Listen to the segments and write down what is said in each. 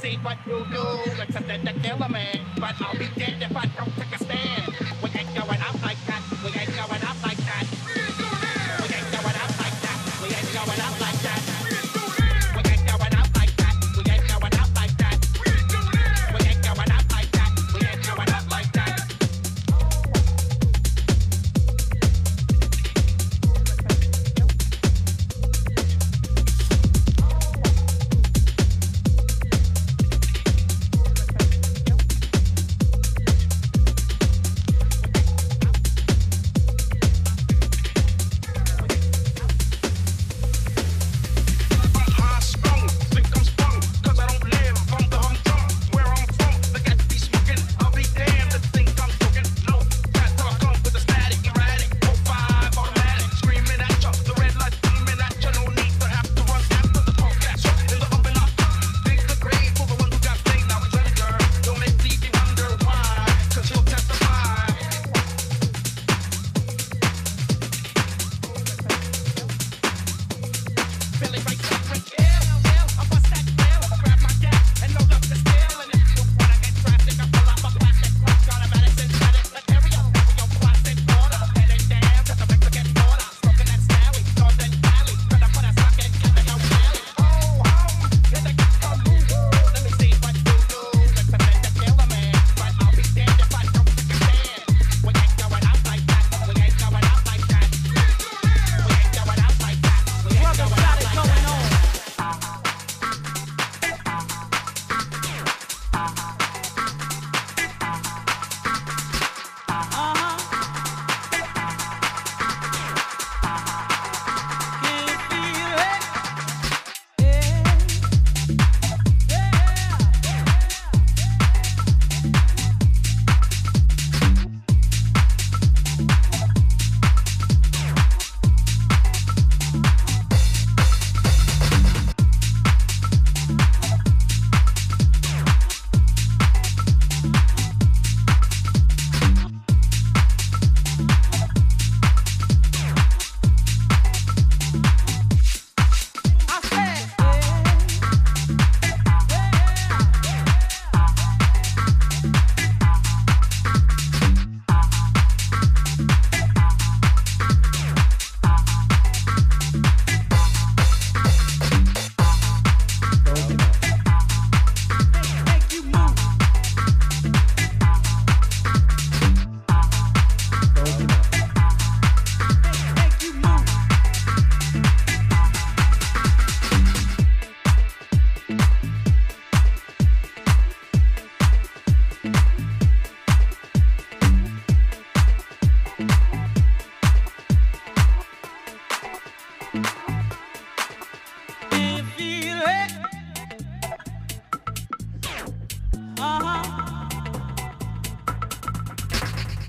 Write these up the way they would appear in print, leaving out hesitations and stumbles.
see what you do, except that they kill a man. But I'll be dead if I don't take a stand. We ain't going up like that. We ain't going up like that. We ain't going up like that. We ain't going up like that. We ain't going up like that. We ain't going up like that. We ain't going up like that. We ain't going up like that.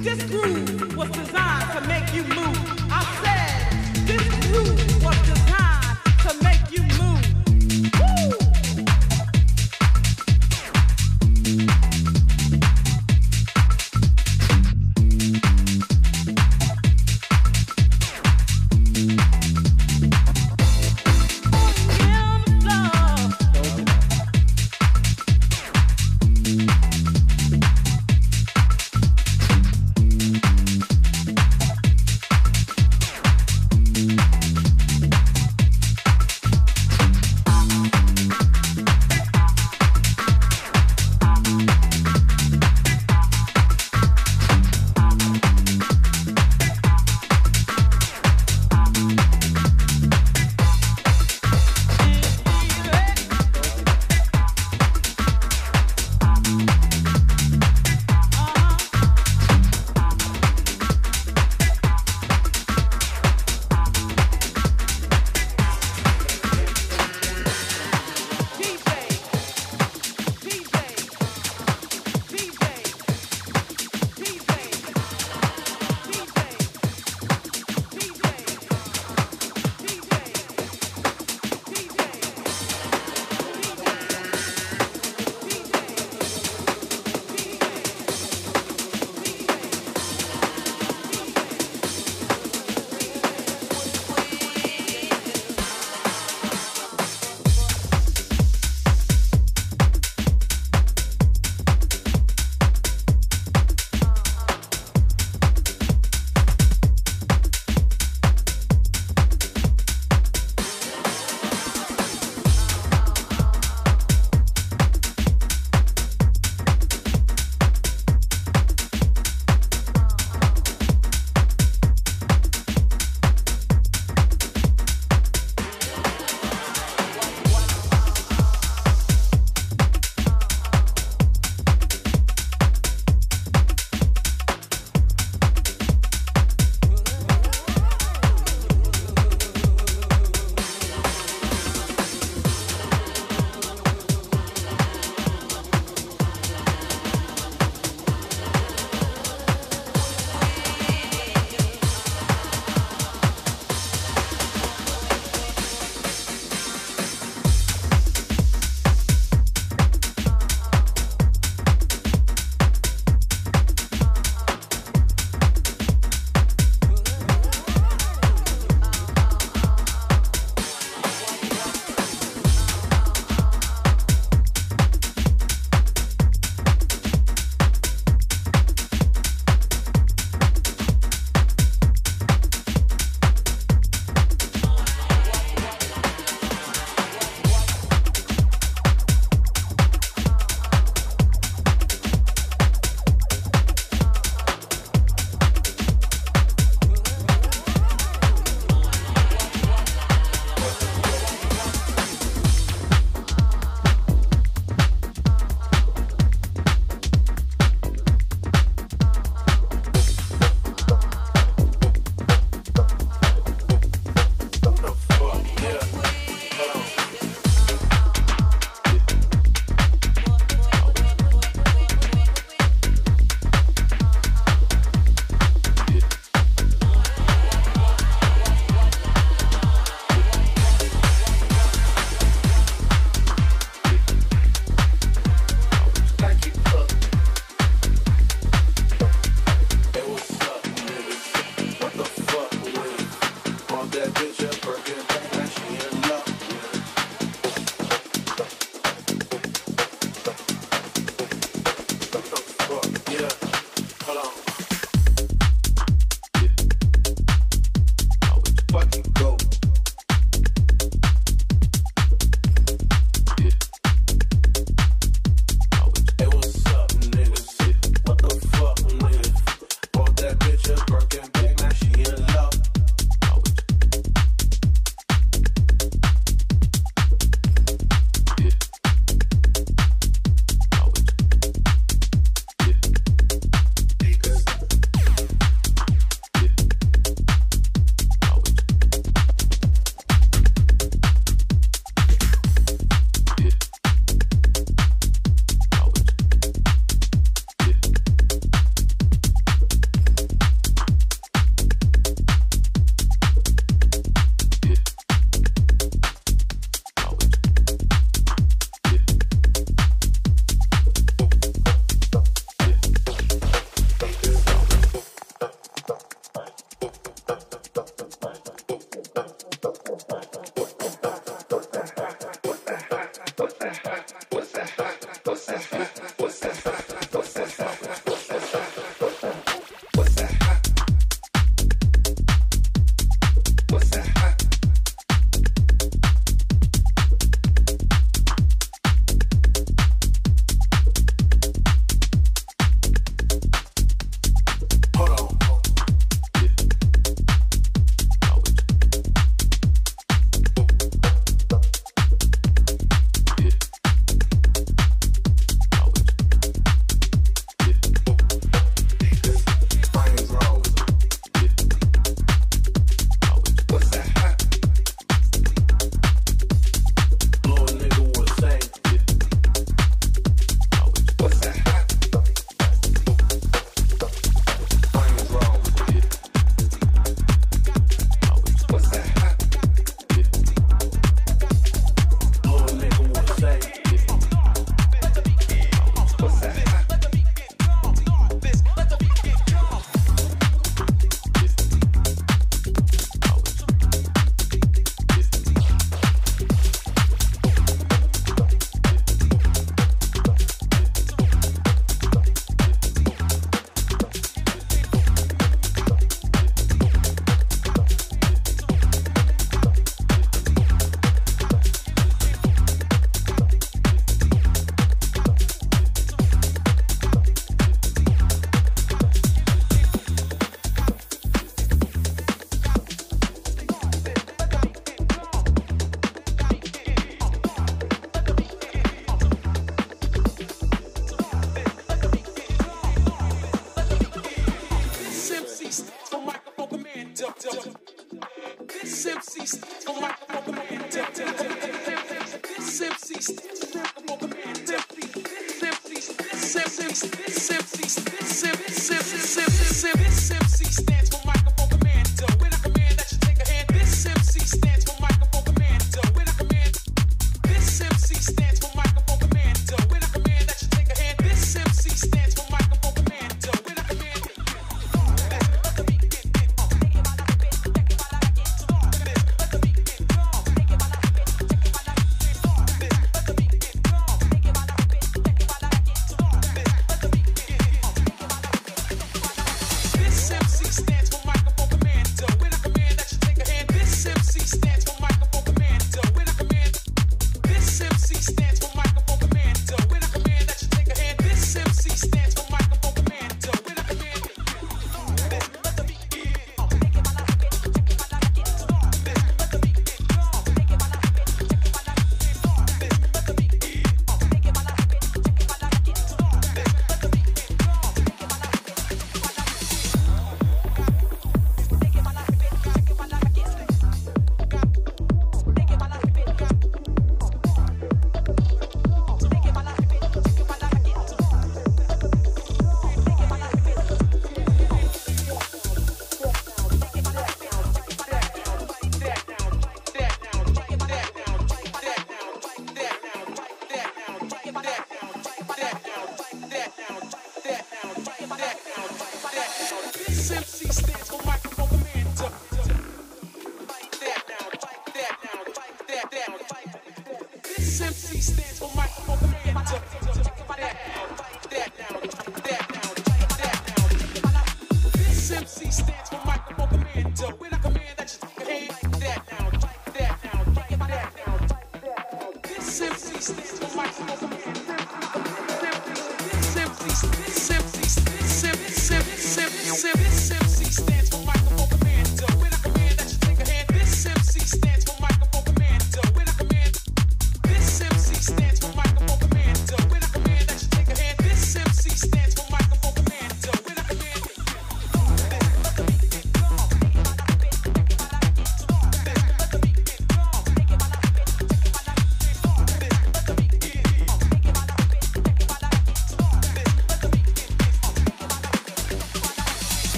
This groove was designed to make you move. I said, this groove was designed to make you move.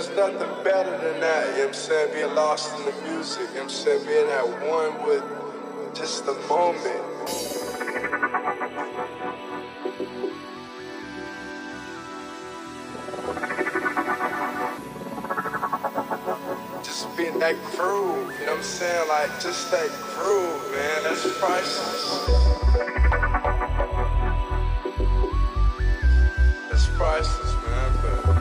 there's nothing better than that, you know what I'm saying? Being lost in the music, you know what I'm saying? Being at one with just the moment. Being that groove, you know what I'm saying? Like, just that groove, man, that's priceless. That's priceless, man,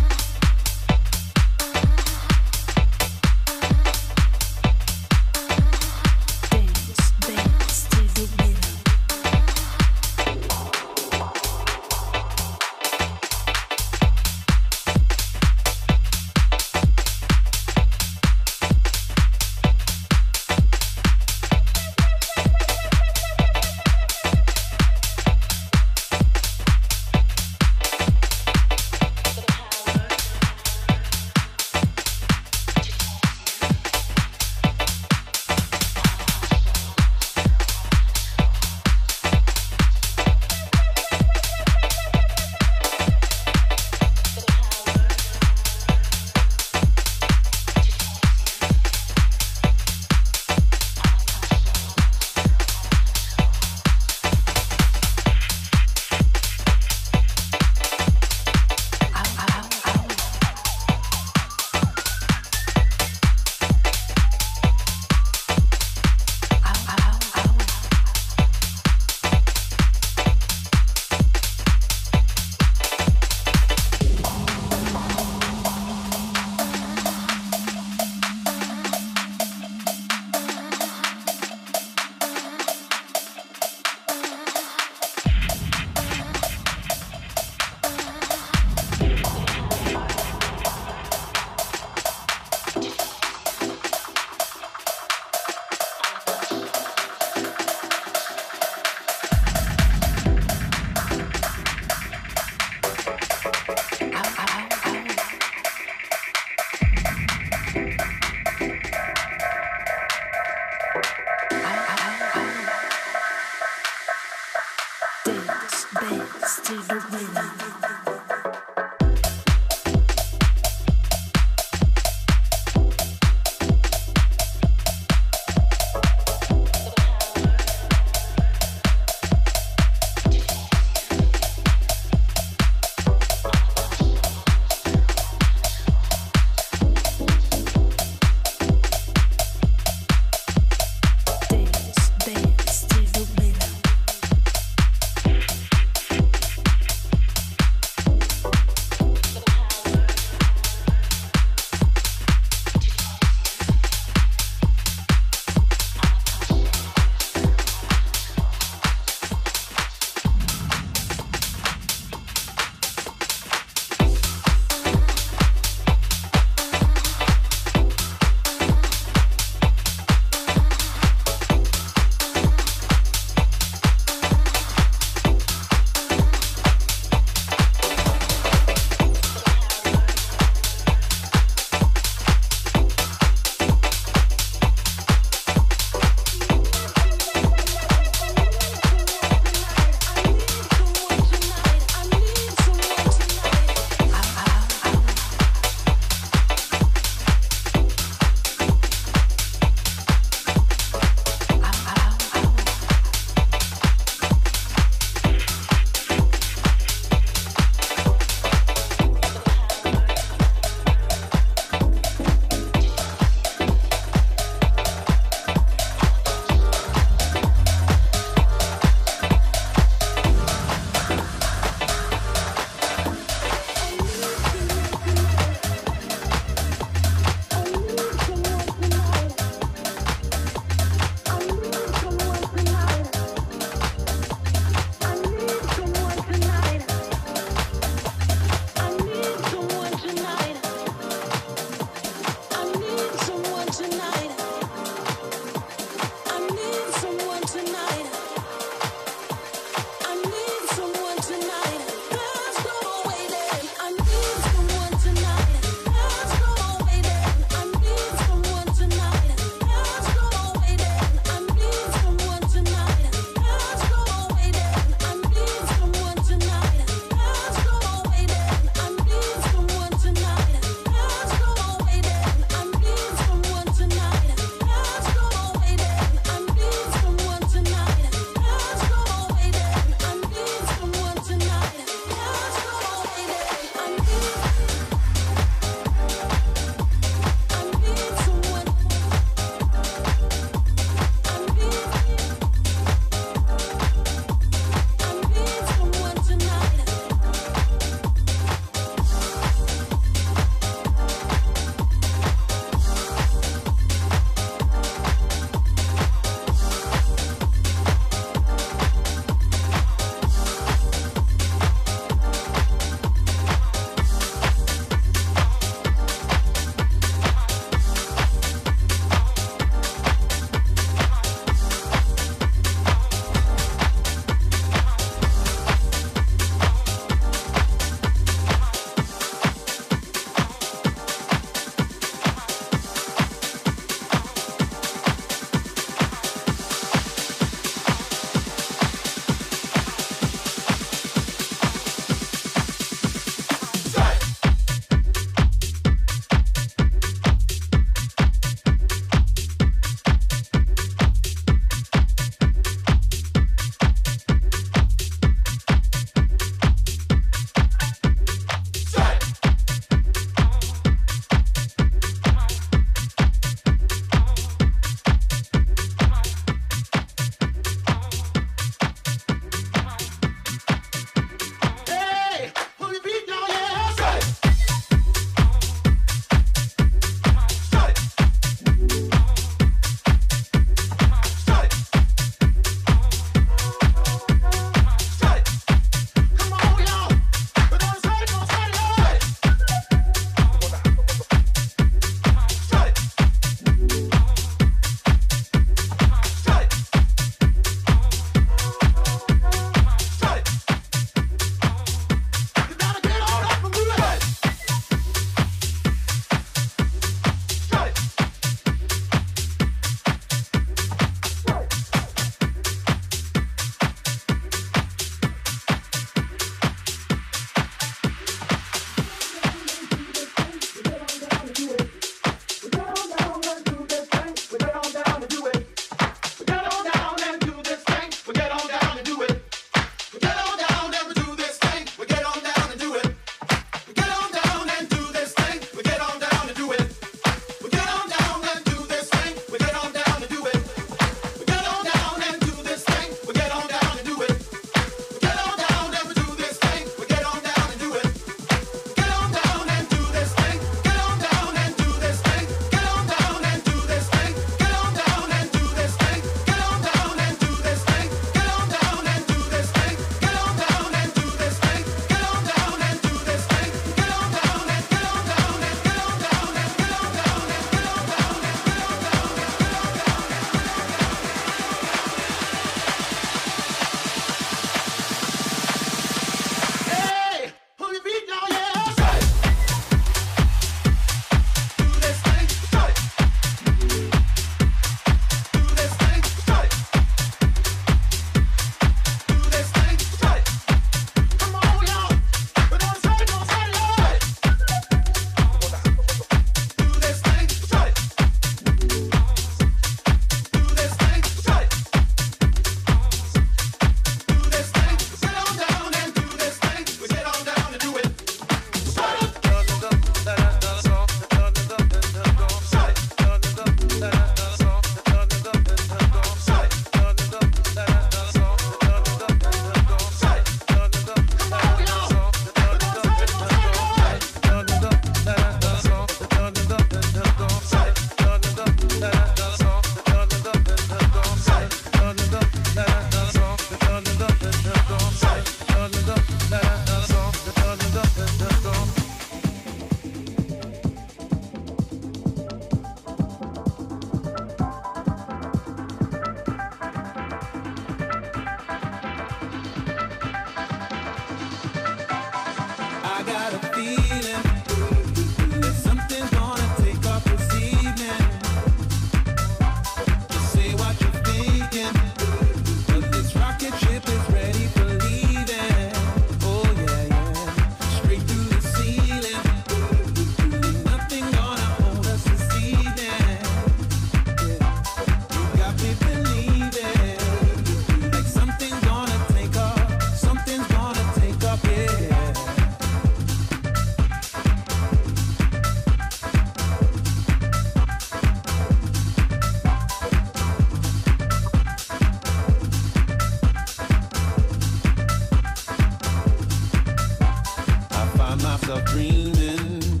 out dreaming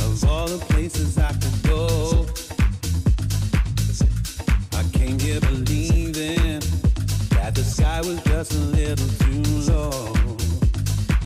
of all the places I could go. I came here believing that the sky was just a little too low.